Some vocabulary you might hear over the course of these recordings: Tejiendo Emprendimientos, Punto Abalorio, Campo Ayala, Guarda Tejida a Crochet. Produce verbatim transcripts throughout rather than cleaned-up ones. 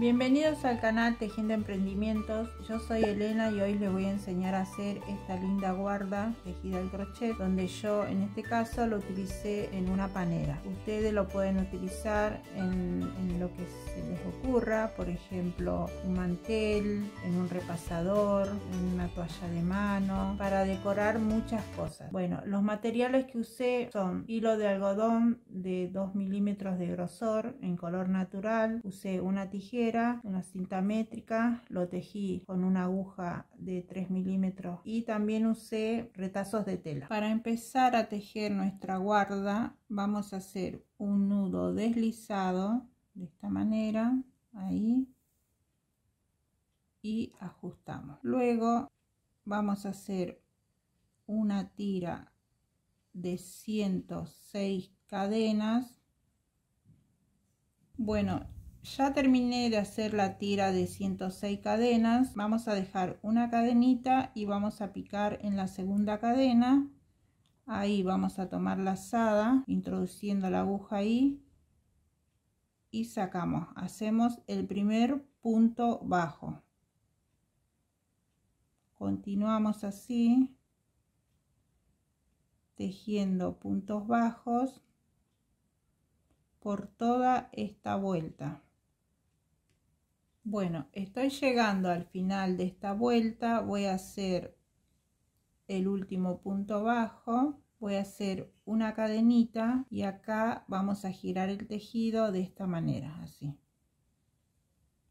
Bienvenidos al canal Tejiendo Emprendimientos, yo soy Elena y hoy les voy a enseñar a hacer esta linda guarda tejida al crochet, donde yo en este caso lo utilicé en una panera. Ustedes lo pueden utilizar en, en lo que se les ocurra, por ejemplo un mantel, en un repasador, en una toalla de mano, para decorar muchas cosas. Bueno, los materiales que usé son hilo de algodón de dos milímetros de grosor en color natural, usé una tijera, una cinta métrica, lo tejí con una aguja de tres milímetros y también usé retazos de tela. Para empezar a tejer nuestra guarda vamos a hacer un nudo deslizado de esta manera, ahí, y ajustamos. Luego vamos a hacer una tira de ciento seis cadenas. Bueno, ya terminé de hacer la tira de ciento seis cadenas. Vamos a dejar una cadenita y vamos a picar en la segunda cadena. Ahí vamos a tomar lazada, introduciendo la aguja ahí, y sacamos. Hacemos el primer punto bajo. Continuamos así, tejiendo puntos bajos por toda esta vuelta. Bueno, estoy llegando al final de esta vuelta, voy a hacer el último punto bajo, voy a hacer una cadenita y acá vamos a girar el tejido de esta manera, así.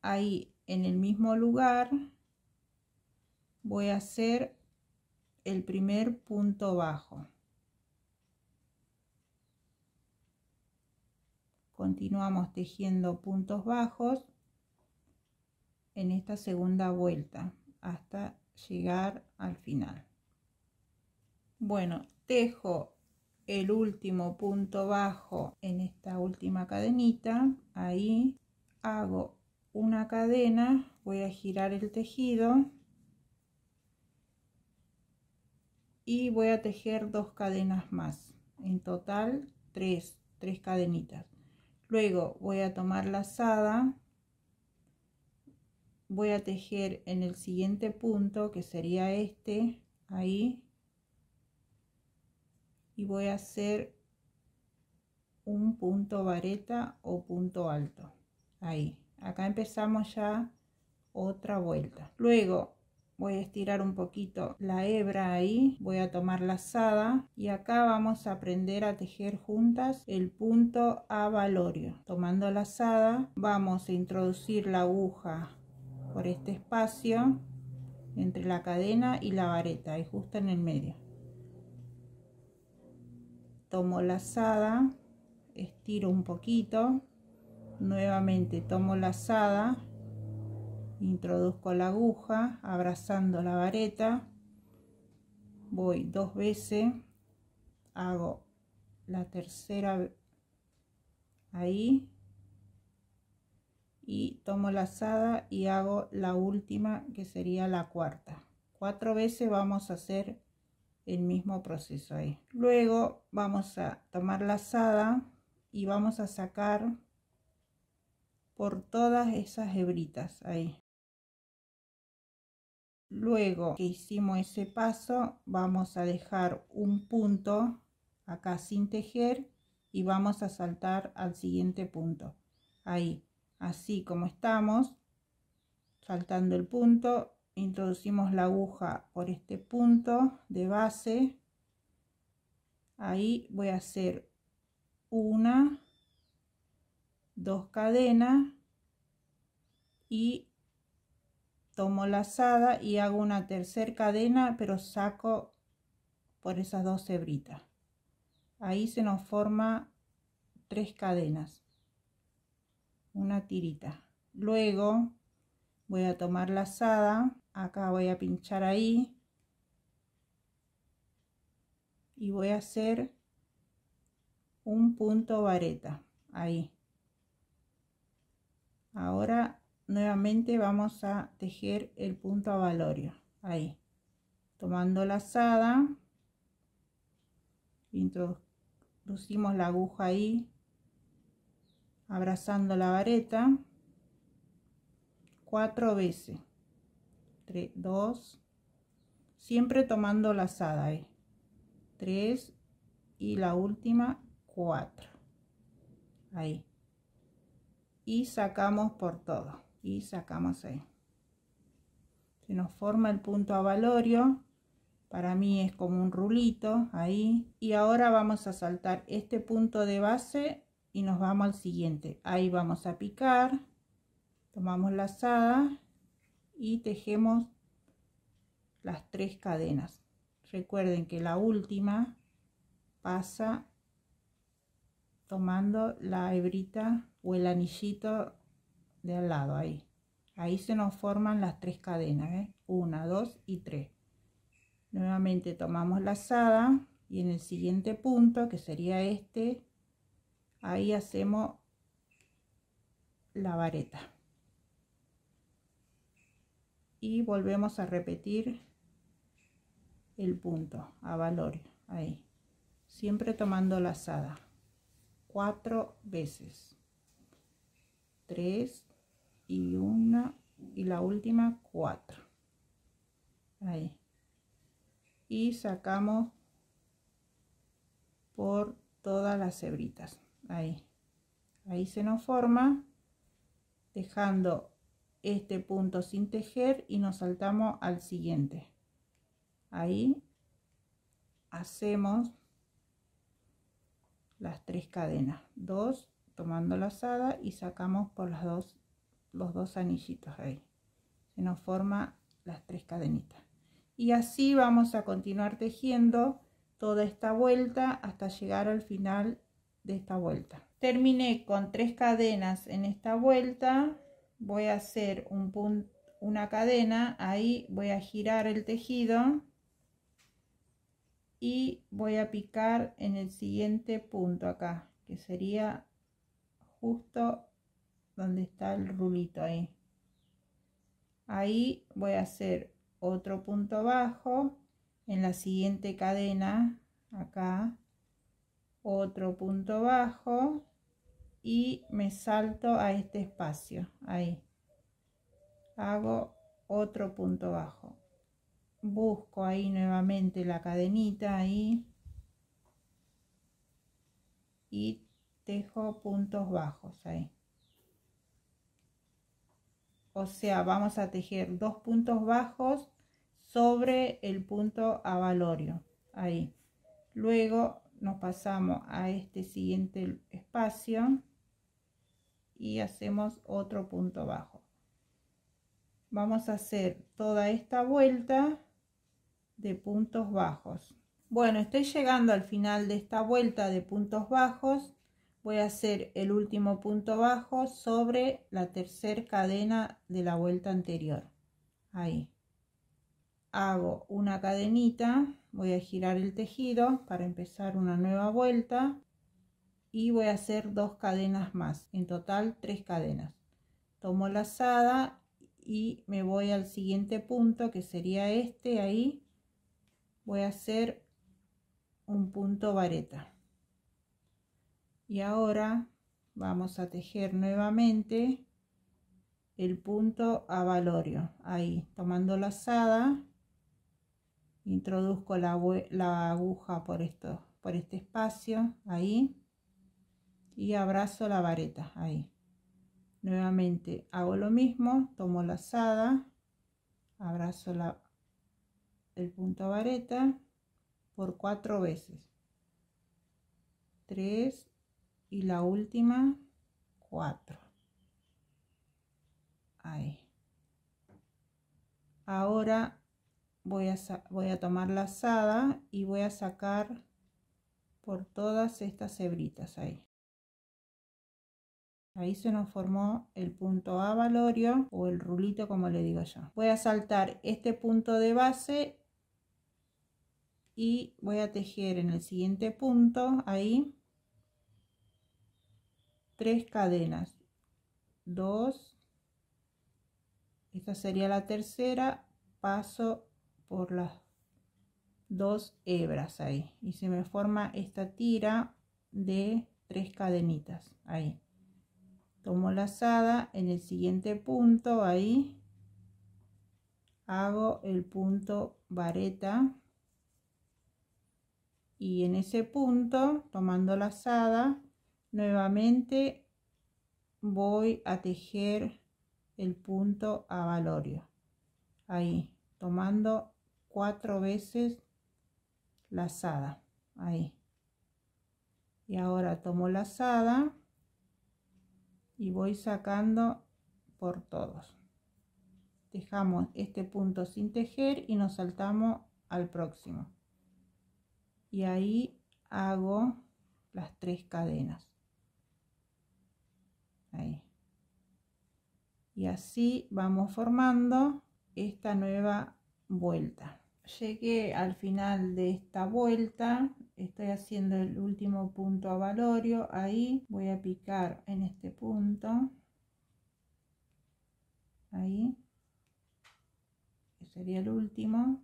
Ahí en el mismo lugar voy a hacer el primer punto bajo. Continuamos tejiendo puntos bajos en esta segunda vuelta hasta llegar al final. Bueno, tejo el último punto bajo en esta última cadenita, ahí hago una cadena, voy a girar el tejido y voy a tejer dos cadenas más, en total tres, tres cadenitas. Luego voy a tomar lazada, voy a tejer en el siguiente punto, que sería este, ahí, y voy a hacer un punto vareta o punto alto, ahí. Acá empezamos ya otra vuelta. Luego voy a estirar un poquito la hebra ahí, voy a tomar lazada y acá vamos a aprender a tejer juntas el punto abalorio. Tomando lazada vamos a introducir la aguja por este espacio entre la cadena y la vareta, y justo en el medio. Tomo lazada, estiro un poquito, nuevamente tomo lazada, introduzco la aguja abrazando la vareta, voy dos veces, hago la tercera ahí y tomo lazada y hago la última, que sería la cuarta. Cuatro veces vamos a hacer el mismo proceso ahí. Luego vamos a tomar lazada y vamos a sacar por todas esas hebritas ahí. Luego que hicimos ese paso vamos a dejar un punto acá sin tejer y vamos a saltar al siguiente punto, ahí, así como estamos, saltando el punto, introducimos la aguja por este punto de base, ahí voy a hacer una, dos cadenas y tomo lazada y hago una tercera cadena, pero saco por esas dos hebritas. Ahí se nos forma tres cadenas, una tirita. Luego voy a tomar lazada, acá voy a pinchar ahí y voy a hacer un punto vareta, ahí. Ahora nuevamente vamos a tejer el punto abalorio, ahí, tomando lazada, introducimos la aguja ahí, abrazando la vareta, cuatro veces, tres, dos, siempre tomando lazada, ¿eh? tres y la última cuatro, ahí, y sacamos por todo y sacamos ahí. Se nos forma el punto abalorio, para mí es como un rulito ahí, y ahora vamos a saltar este punto de base y nos vamos al siguiente. Ahí vamos a picar, tomamos lazada y tejemos las tres cadenas. Recuerden que la última pasa tomando la hebrita o el anillito de al lado, ahí. Ahí se nos forman las tres cadenas, ¿eh? Una, dos y tres. Nuevamente tomamos lazada y en el siguiente punto, que sería este, ahí hacemos la vareta. Y volvemos a repetir el punto abalorio, ahí. Siempre tomando lazada. Cuatro veces. Tres. Y una y la última cuatro, ahí, y sacamos por todas las hebritas, ahí. Ahí se nos forma, dejando este punto sin tejer y nos saltamos al siguiente. Ahí hacemos las tres cadenas, dos tomando lazada y sacamos por las dos, los dos anillitos, ahí se nos forma las tres cadenitas. Y así vamos a continuar tejiendo toda esta vuelta hasta llegar al final de esta vuelta. Terminé con tres cadenas en esta vuelta. Voy a hacer un punto, una cadena, ahí voy a girar el tejido y voy a picar en el siguiente punto acá, que sería justo donde está el rulito, ahí. Ahí voy a hacer otro punto bajo en la siguiente cadena, acá otro punto bajo y me salto a este espacio, ahí hago otro punto bajo, busco ahí nuevamente la cadenita, ahí, y tejo puntos bajos, ahí. O sea, vamos a tejer dos puntos bajos sobre el punto abalorio, ahí. Luego nos pasamos a este siguiente espacio y hacemos otro punto bajo. Vamos a hacer toda esta vuelta de puntos bajos. Bueno, estoy llegando al final de esta vuelta de puntos bajos. Voy a hacer el último punto bajo sobre la tercera cadena de la vuelta anterior, ahí hago una cadenita, voy a girar el tejido para empezar una nueva vuelta y voy a hacer dos cadenas más, en total tres cadenas, tomo lazada y me voy al siguiente punto, que sería este, ahí voy a hacer un punto vareta. Y ahora vamos a tejer nuevamente el punto abalorio, ahí tomando lazada, introduzco la, la aguja por, esto, por este espacio, ahí, y abrazo la vareta, ahí. Nuevamente hago lo mismo, tomo lazada, abrazo la, el punto vareta por cuatro veces, tres y la última cuatro, ahí. Ahora voy a, voy a tomar lazada y voy a sacar por todas estas hebritas, ahí. Ahí se nos formó el punto abalorio o el rulito, como le digo yo. Voy a saltar este punto de base y voy a tejer en el siguiente punto, ahí, tres cadenas, dos, esta sería la tercera, paso por las dos hebras, ahí, y se me forma esta tira de tres cadenitas, ahí. tomo lazada, en el siguiente punto ahí hago el punto vareta y en ese punto, tomando lazada, nuevamente voy a tejer el punto abalorio ahí, tomando cuatro veces lazada ahí, y ahora tomo lazada y voy sacando por todos. Dejamos este punto sin tejer y nos saltamos al próximo y ahí hago las tres cadenas ahí, y así vamos formando esta nueva vuelta. Llegué al final de esta vuelta, estoy haciendo el último punto abalorio ahí, voy a picar en este punto ahí, que sería el último,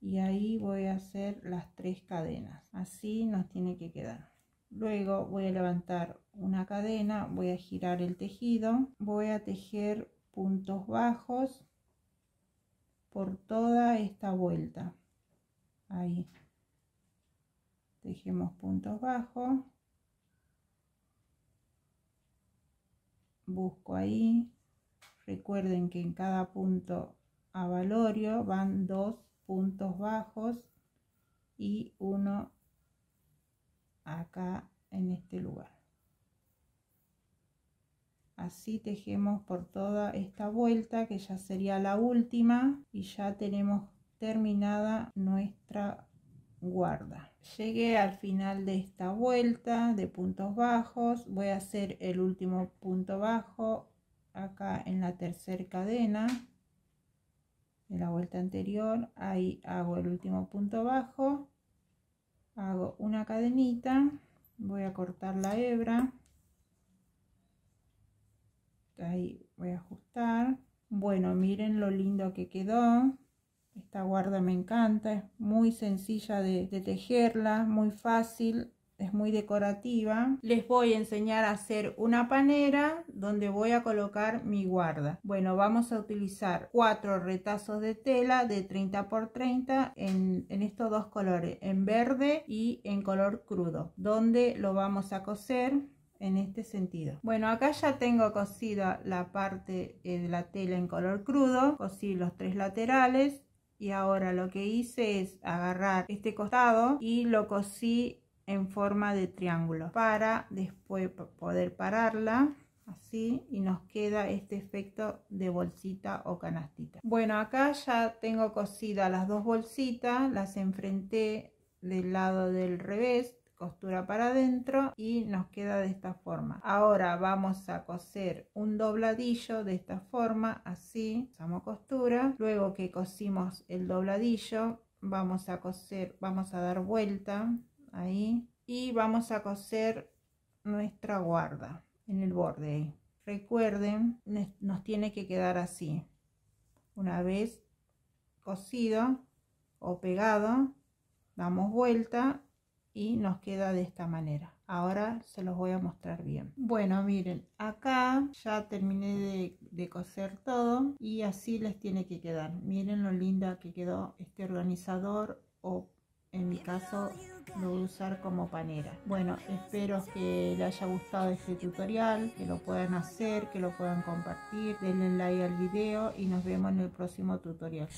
y ahí voy a hacer las tres cadenas, así nos tiene que quedar. Luego voy a levantar una cadena, voy a girar el tejido, voy a tejer puntos bajos por toda esta vuelta ahí, tejemos puntos bajos, busco ahí, recuerden que en cada punto abalorio van dos puntos bajos y uno acá en este lugar. Así tejemos por toda esta vuelta, que ya sería la última, y ya tenemos terminada nuestra guarda. Llegué al final de esta vuelta de puntos bajos, voy a hacer el último punto bajo acá en la tercera cadena de la vuelta anterior, ahí hago el último punto bajo, hago una cadenita, voy a cortar la hebra, ahí voy a ajustar. Bueno, miren lo lindo que quedó. Esta guarda me encanta, es muy sencilla de, de tejerla, muy fácil, es muy decorativa. Les voy a enseñar a hacer una panera donde voy a colocar mi guarda. Bueno, vamos a utilizar cuatro retazos de tela de treinta por treinta en, en estos dos colores, en verde y en color crudo, donde lo vamos a coser en este sentido. Bueno, acá ya tengo cosida la parte eh, de la tela en color crudo, cosí los tres laterales y ahora lo que hice es agarrar este costado y lo cosí en forma de triángulo para después poder pararla así, y nos queda este efecto de bolsita o canastita. Bueno, acá ya tengo cosida las dos bolsitas, las enfrenté del lado del revés, costura para adentro, y nos queda de esta forma. Ahora vamos a coser un dobladillo de esta forma, así, usamos costura. Luego que cosimos el dobladillo, vamos a coser, vamos a dar vuelta ahí y vamos a coser nuestra guarda en el borde ahí. Recuerden, nos tiene que quedar así. Una vez cosido o pegado, damos vuelta y nos queda de esta manera. Ahora se los voy a mostrar bien. Bueno, miren, acá ya terminé de, de coser todo y así les tiene que quedar. Miren lo linda que quedó este organizador, o en mi caso lo voy a usar como panera. Bueno, espero que les haya gustado este tutorial, que lo puedan hacer, que lo puedan compartir, denle like al video y nos vemos en el próximo tutorial.